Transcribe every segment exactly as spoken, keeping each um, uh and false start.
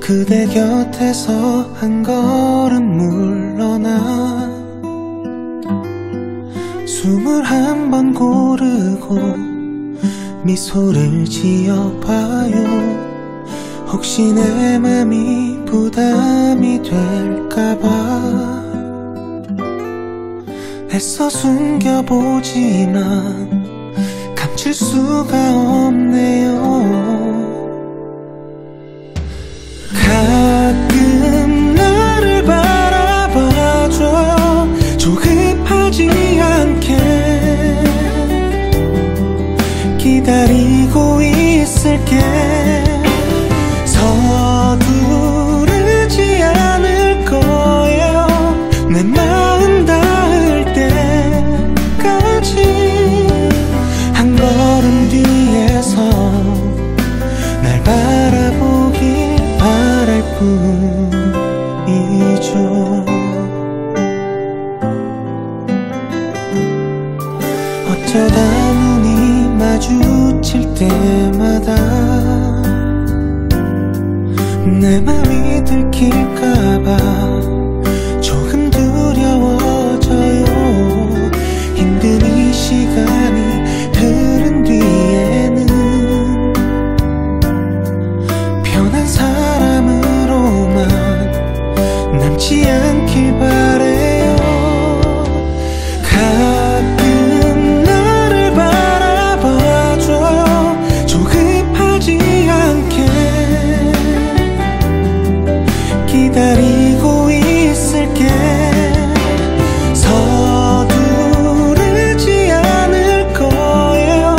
그대 곁에서 한 걸음 물러나 숨을 한 번 고르고 미소를 지어봐요. 혹시 내 맘이 부담이 될까봐 애써 숨겨보지만 감출 수가 없네요. 가끔 나를 바라봐줘 조급하지 않게 기다리고 있을게. 서두르지 않을 거야 내 마음 닿을 때까지. 한 걸음 뒤에서 날 바라보길 바랄 뿐이죠. 어쩌다 눈이 마주칠 때마다 내 맘이 들킬까봐 조금 두려워져요. 힘든 이 시간이 흐른 뒤에는 편한 사람으로만 남지 않길 바래요. 가끔 나를 바라봐줘 조급하지 않게 기다리고 있을게. 서두르지 않을 거예요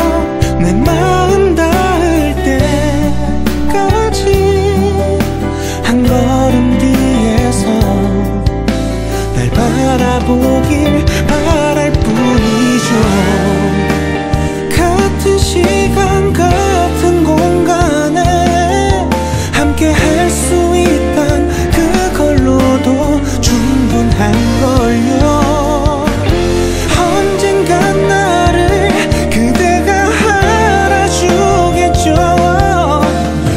내 마음 닿을 때까지. 한 걸음 뒤에서 날 바라보길 바랄 뿐이죠. 같은 시간 같은 공간에 함께 할 수 있단 그걸로도 충분한 걸요. 언젠간 나를 그대가 알아주겠죠.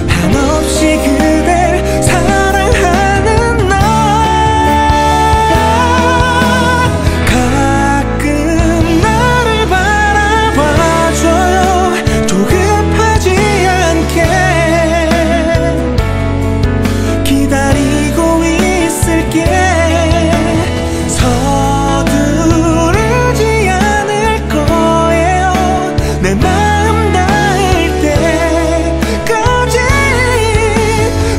한없이 그댈 사랑하는 나. 가끔 나를 바라봐줘요 조급하지 않게 기다리고 있을게. 서두르지 않을 거예요 내 마음 닿을 때까지.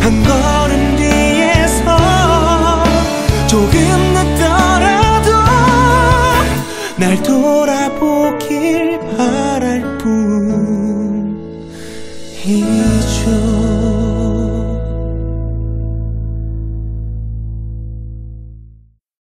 한 걸음 뒤에서 조금 늦더라도 날 돌아보길 바랄 뿐이죠.